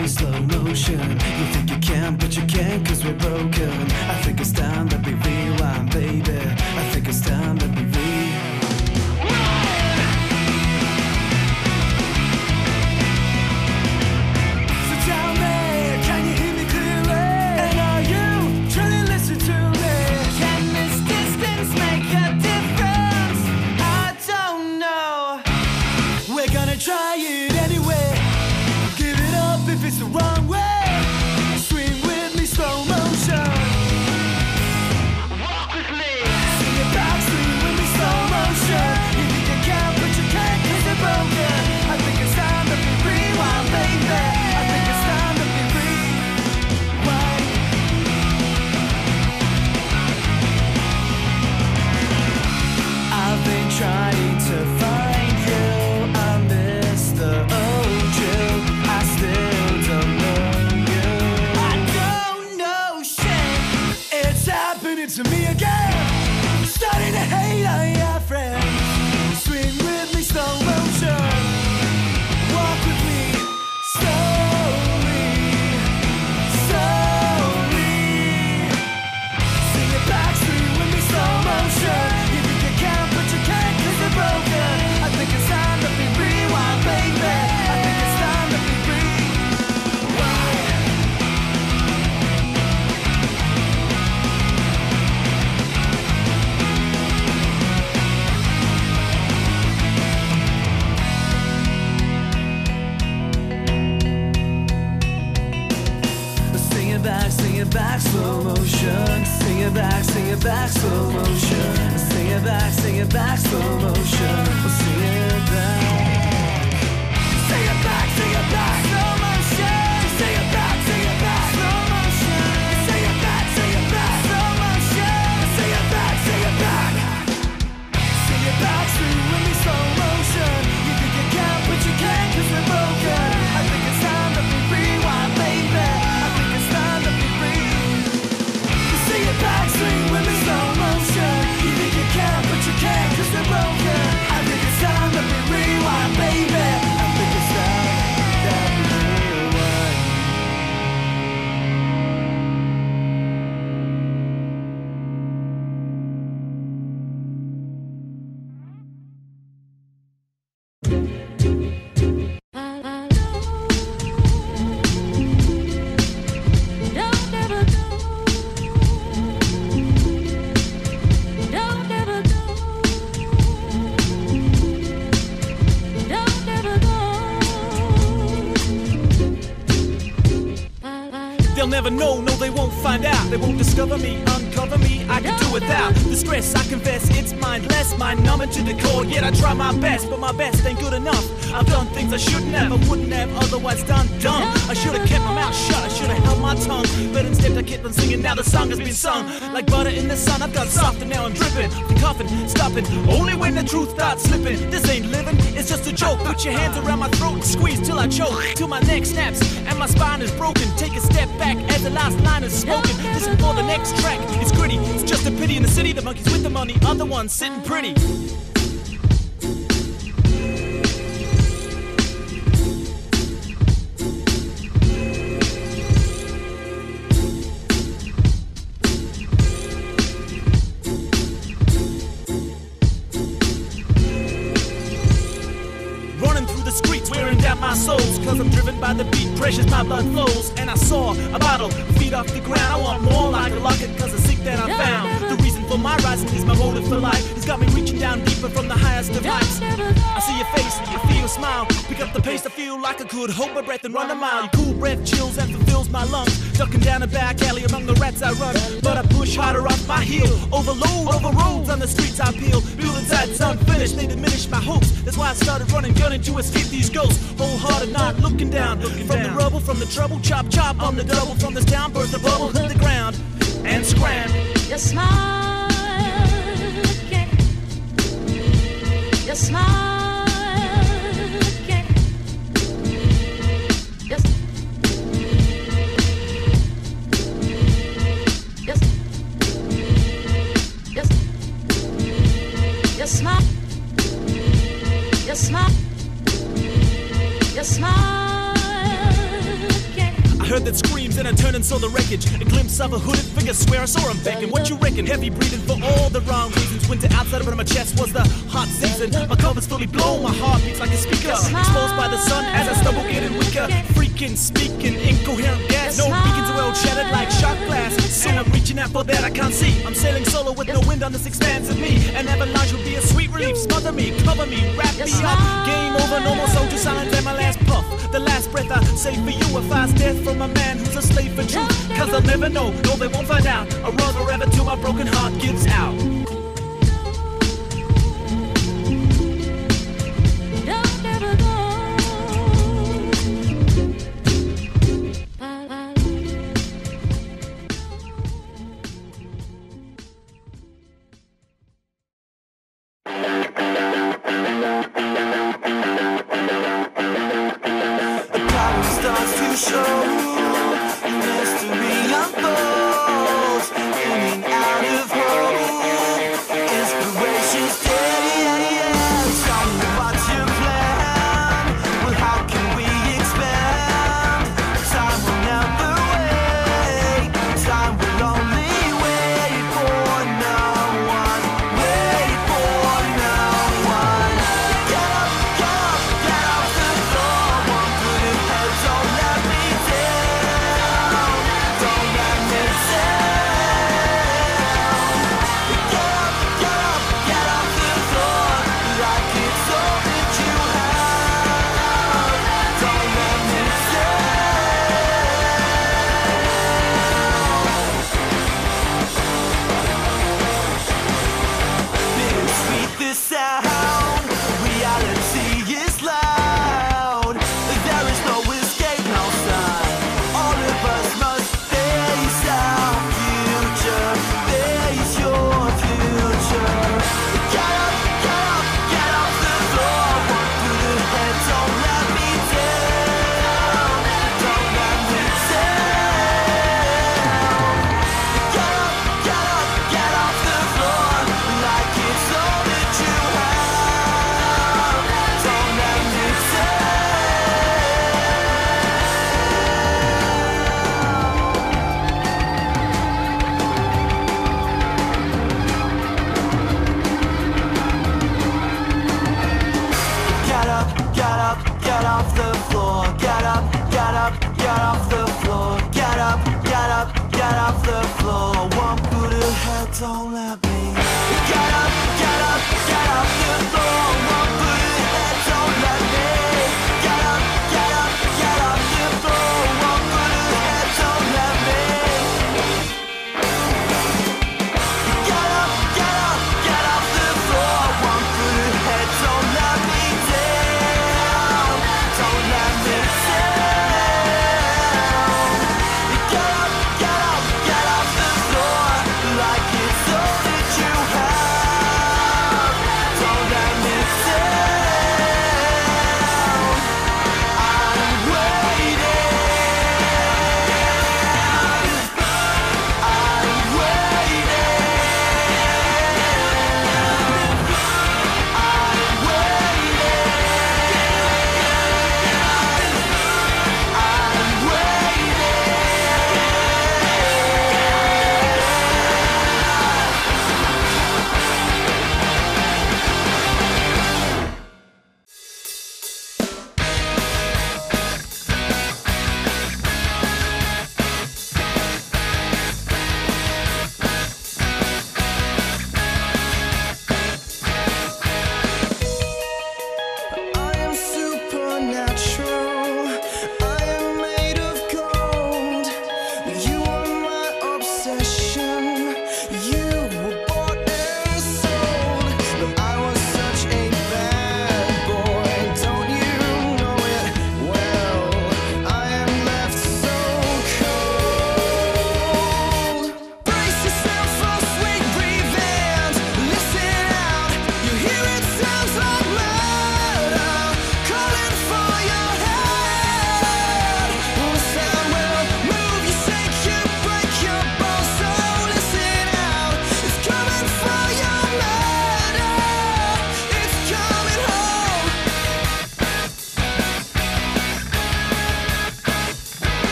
me slow motion. You think you can, but you can't, cause we're broken. I think it's time that we rewind, baby. I think it's time that we rewind. Try it anyway. Give it up if it's the wrong way. Swing with me, slow motion. Walk with me. Sing it back, swing with me, slow motion. You think you can, but you can't, cause you're broken. I think it's time to be rewind, baby. I think it's time to be rewind. I've been trying to to me again, starting to hate on your friends. Swing with me, slow motion. Walk with me, slowly, slowly. Sing it back, swing with me, slow motion. You think you can, but you can't, cause you're broken. I think it's time to be rewind, baby. I think it's time to be back, slow motion. Sing it back, sing it back, slow motion. Sing it back, sing it back, slow motion. We'll sing it back. Sing it back, sing it back, slow motion. Sing it back, sing it back, slow motion. Sing it back, sing it back, slow motion. Sing it back, sing it back. Sing it back, swing with me, slow motion. You think you can, but you can't, cause we're broken. I think it's time to rewind, baby. Back, swing with me, slow motion. You think you can, but you can't, cause we're broken. I think it's time to be rewind, baby. I think it's time to be They won't discover me, uncover me, I can do without the stress, I confess, it's mindless, mind numbing to the core, yet I try my best, but my best ain't good enough. I've done things I shouldn't have, I wouldn't have, otherwise done dumb. I should've kept my mouth shut, I should've held my tongue, but instead I kept on singing, now the song has been sung. Like butter in the sun, I've got soft and now I'm dripping, I'm coughing, stopping, only when the truth starts slipping. This ain't living, it's just a joke, put your hands around my throat and squeeze till I choke, till my neck snaps and my spine is broken. Take a step back as the last line is spoken. Listen for the next track, it's gritty, it's just a pity in the city, the monkeys with the money, other ones sitting pretty. Cause I'm driven by the beat, precious my blood flows. And I saw a bottle, feet off the ground. I want more like a locket, cause I seek that I found. The reason for my rising is my motive for life. It's got me reaching down deeper from the highest of heights. I see your face, you feel a smile. Pick up the pace, I feel like I could hold my breath and run a mile. Your cool breath chills and fulfills my lungs. Ducking down a back alley among the rats I run, but I push harder off my heel. Overload, over roads on the streets I peel. Buildings that's unfinished, they diminish my hopes. That's why I started running, gunning to escape these ghosts. Wholehearted, not looking down, looking from down. The rubble, from the trouble, chop, chop on the double. From this town, burst the bubble, hit the ground and scram. Your smile, again. Your smile, again. Smile, your smile, your smile. heard that screams and I turn and saw the wreckage. A glimpse of a hooded figure, swear I saw him back. And what you reckon? Heavy breathing for all the wrong reasons. Winter outside of it on my chest was the hot season. My cover's fully blown, my heart beats like a speaker. Exposed by the sun as I stumble in and weaker. Freaking, speaking, incoherent gas. No beacons are all shattered like shot glass. Soon I'm reaching out for that I can't see. I'm sailing solo with no wind on this expanse of me. An avalanche would be a sweet relief. Smother me, cover me, wrap me up. Game over, no more soldier silence and my last puff. The last breath I save for you if I death from a man who's a slave for truth. Cause they'll never know, no they won't find out. I'll run forever till my broken heart gives out. Don't let me get up, get up, get off the floor. One foot in head, don't let me get up, get up, get off the floor. One foot in head, don't let me get up, get up, get off the floor. One foot in head, don't let me down. Don't let me down. Get up, get up, get off the floor. Like it's over.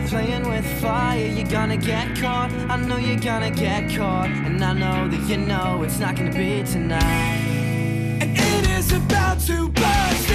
done playing with fire, you're gonna get caught. I know you're gonna get caught, and I know that you know it's not gonna be tonight. And it is about to burst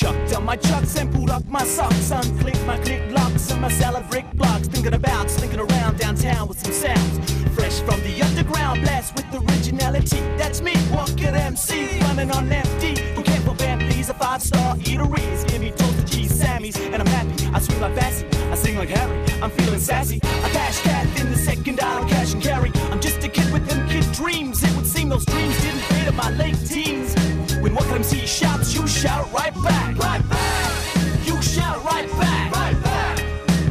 into my chucks and pulled up my socks, unclick my click locks and my salad brick blocks, thinking around downtown with some sounds fresh from the underground, blast with originality. That's me, walking MC, running on FD. Who can't for families of five-star eateries? Give me toast to cheese, Sammy's, and I'm happy. I swing like Bassy, I sing like Harry. I'm feeling sassy. I cash that in the second aisle, cash and carry. I'm just a kid with them kid dreams. It would seem those dreams didn't fit in my late teens. When one MC shouts, you shout right back. Right back. You shout right back. Right back.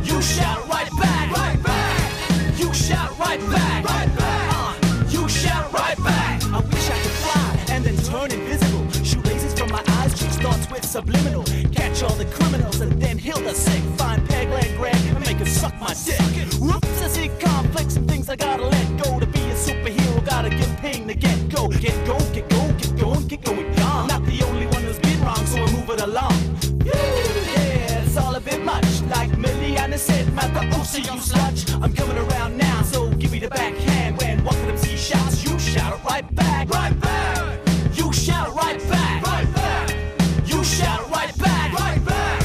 You shout right back. Right back. You shout right back. Right back. You shout right back. I wish I could fly and then turn invisible. Shoelaces from my eyes, cheeks, thoughts with subliminal. Catch all the criminals and then heal the sick. Find Peg Leg Greg and make him suck my dick. Whoops, I see complex and things I gotta let go. To be a superhero, gotta get pain to get go. Get go, get go, get going, get going. Said, Mata Usa, you sludge. I'm coming around now, so give me the backhand. When one of them MC shouts, you shout it right back. Right back. You shout it right back. Right back. You shout it right back. Right back.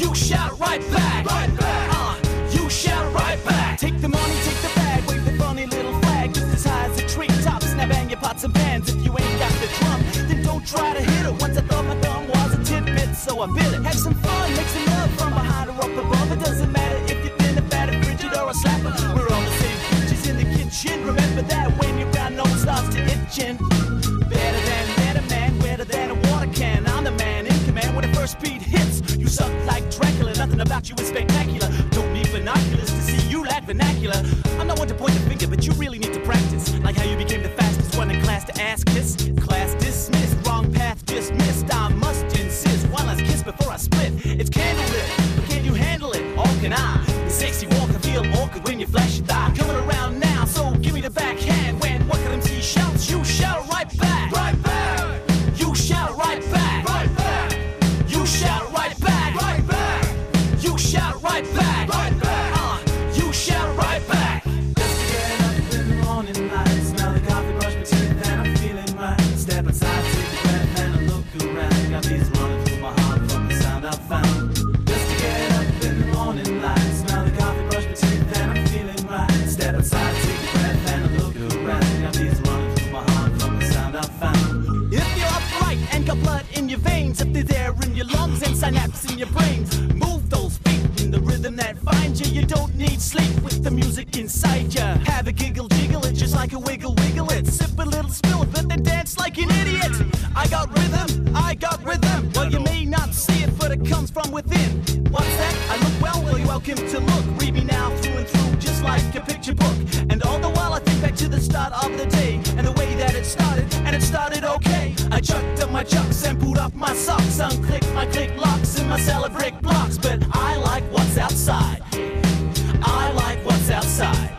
You shout it right back. Right back. You shout it right back. Take the money, take the bag, wave the funny little flag. Just as high as a treetop, snap bang your pots and pans. If you ain't got the drum, then don't try to hit it. Once I thought my thumb was a tidbit, so I bit it. Have some fun, make some love from behind or up above. It doesn't matter. We're all the same bitches in the kitchen. Remember that when your brown nose starts to itching. Better than man, wetter than a water can. I'm the man in command. When the first beat hits, you suck like Dracula. Nothing about you is spectacular. Don't need binoculars to see you lack vernacular. I'm not one to point the finger, but you really need to practice. Like how you became the fastest one in class to ask this. Class dismissed, wrong path dismissed. I must insist. One last kiss before I split. It's candlelit, but can you handle it? Or can I? The sexy walk I feel awkward when you flash your thigh. Coming around now, so give me the backhand. When one of them MC shouts, you shout right back. Right minds if they're there in your lungs and synapse in your brains. Move those feet in the rhythm that finds you. You don't need sleep with the music inside you. Have a giggle, jiggle it just like a wiggle, wiggle it. Sip a little, spill it, but then dance like an idiot. I got rhythm, well you may not see it, but it comes from within. What's that? I look well, well you're welcome to look. Read me now through and through just like a picture book. And all the while I think back to the start of the day and the way that it started, and it started okay. I chucked up my chucks and pulled off my socks, unclicked my click locks and my cellar brick blocks. But I like what's outside, I like what's outside.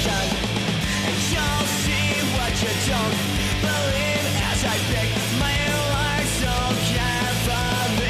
solution, and you'll see what you don't believe as I pick my life so carefully.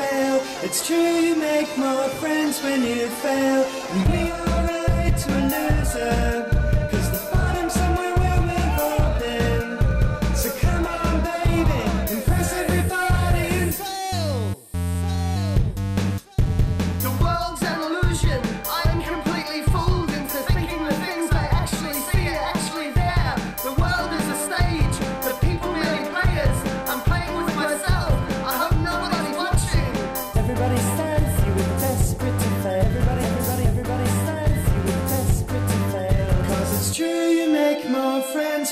fail. It's true, you make more friends when you fail. And we are right to a loser.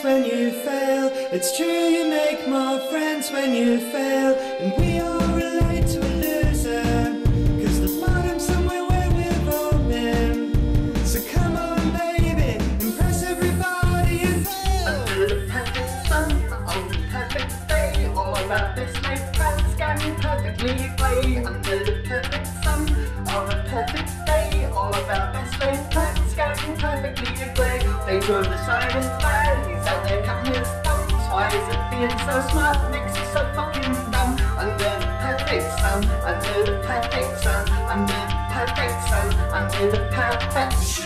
When you fail, it's true, you make more friends when you fail, and we all relate to a loser, 'cause the bottom's somewhere where we've all been. So come on baby, impress everybody and fail. I feel the perfect sun on the perfect day, all about this my friends scanning perfectly away. Under the perfect sun on the perfect day, all about this my friends scanning perfectly away. They go the silent fire. Why is it being so smart makes you so fucking dumb? Under the perfect sun, under the perfect sun, under the perfect sun, under the perfect sun.